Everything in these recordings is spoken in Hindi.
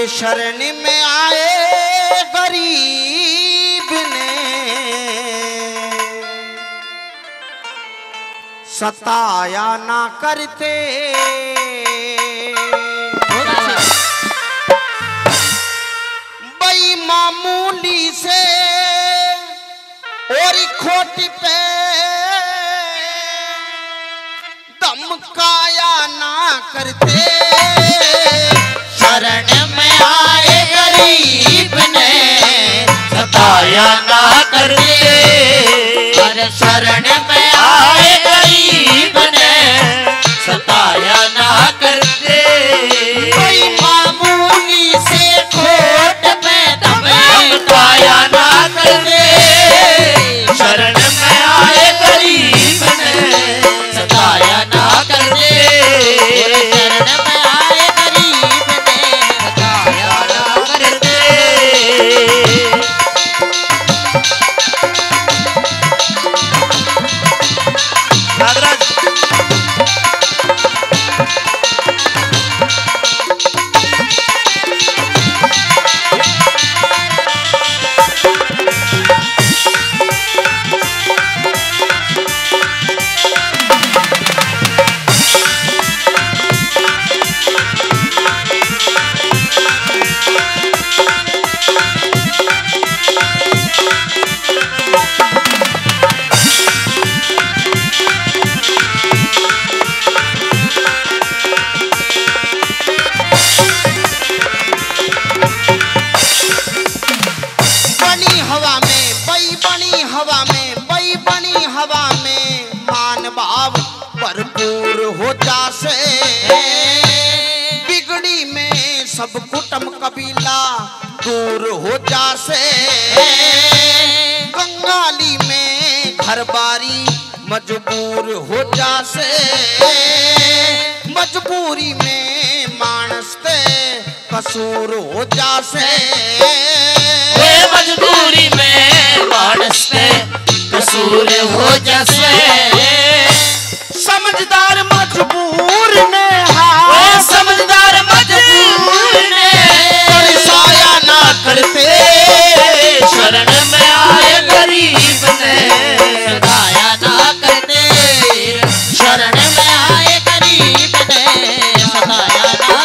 तुम्हारे शरण में आए गरीब ने, सताया ना करते। बई मामूली से और खोटी पे धमकाया ना करते। शरण में आए गरीब ने, सताया ना करते। अरे शरण में आए गरीब ने, सताया ना करते। कोई मामूली से खोट में धमकाया ना करते। शरण में आए गरीब ने, सताया ना करते। शरण में आए गरीब ने, सताया ना करते। नागराज सब कुटुंब कबीला दूर हो जासे। बंगाली में घरबारी मजबूर हो जासे। मजबूरी में मानस ते कसूर हो जासे। मजबूरी में मानस ते कसूर हो जासे। समझदार मजबूर ने करते। शरण में आए गरीब ने, सताया ना करते। शरण में आए गरीब ने, सताया ना करते।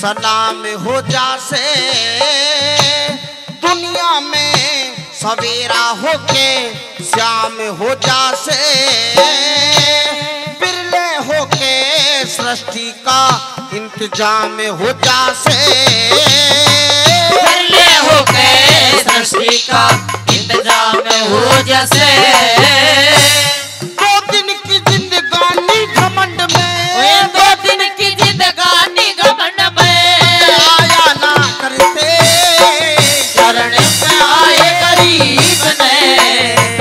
सलाम हो जासे। दुनिया में सवेरा होके श्याम हो जासे। बिरले होके सृष्टि का इंतजाम हो जासे। बिरले होके सृष्टि का इंतजाम हो जासे। दो दिन की जिंदगानी घमंड में, दो दिन की जिंदगानी घमंड करते। शरण में आए गरीब ने।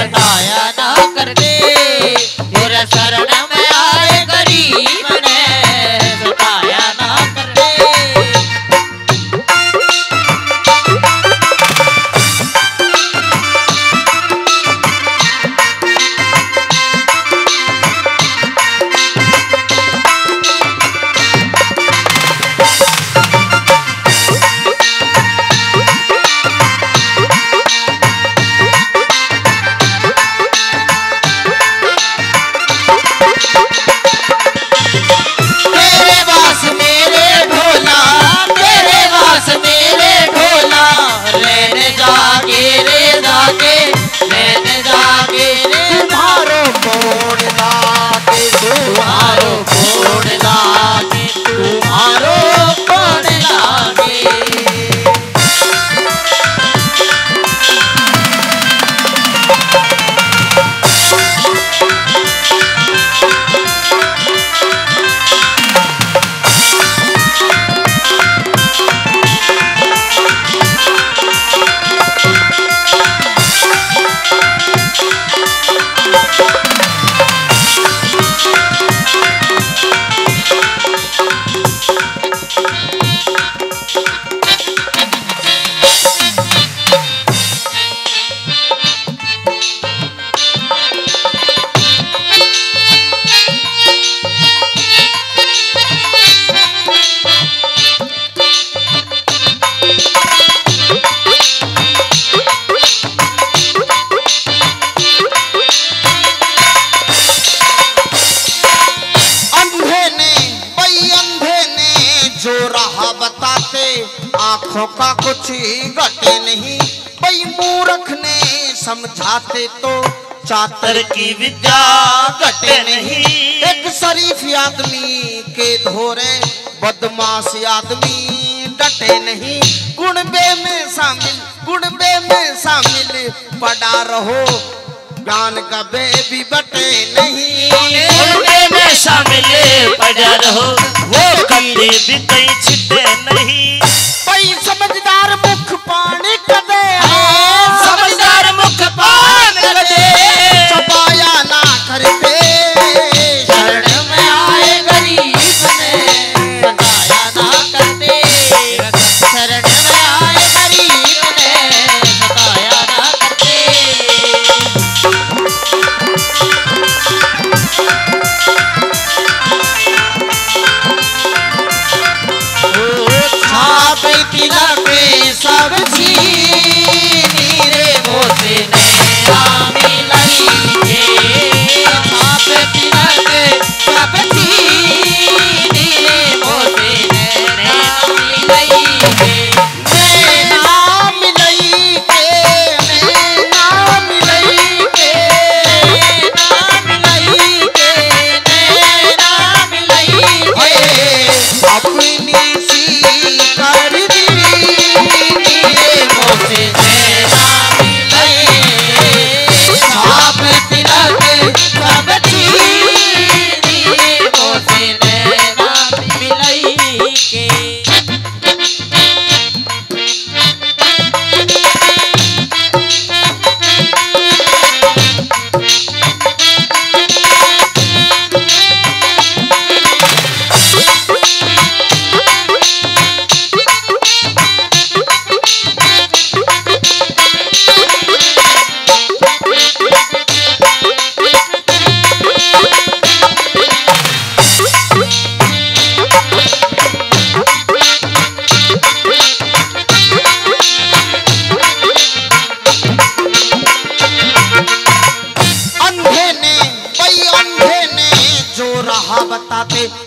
आंखों का कुछ घटे नहीं, भाई मूर्ख ने समझाते तो चातर की विद्या घटे नहीं। एक शरीफ आदमी के धोरे बदमाश आदमी डटे नहीं। गुणबे में शामिल पड़ा रहो, ज्ञान कभी भी बटे नहीं। गुणबे में शामिल पड़ा रहो, वो कभी भी छिपे नहीं। समझदार मुख पान कदे छुपाया ना करते, शरण में आए गरीब ने छुपाया ना करते, शरण में आए गरीब ने छुपाया ना करते। छाप तिला पे सब रे वो से रामी लगी है, आप तिलक सब रे वो से रामी लगी है।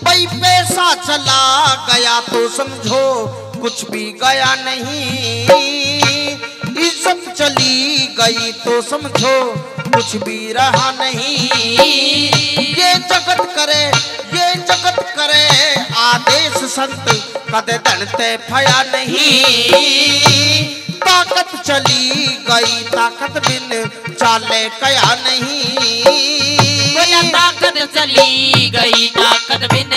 भाई पैसा चला गया तो समझो कुछ भी गया नहीं, इज्जत चली गई तो समझो कुछ भी रहा नहीं। ये जगत करे आदेश संत, कदे धनते फया नहीं। ताकत चली गई ताकत बिन चाले कया नहीं, ताकत चली गई ताकत बिन